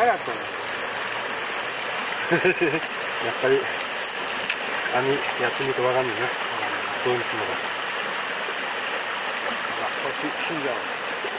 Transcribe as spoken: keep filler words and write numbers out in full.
早かったね。やっぱり網やってみるとわかんないな。どういうのが。あ、こっち死んじゃう。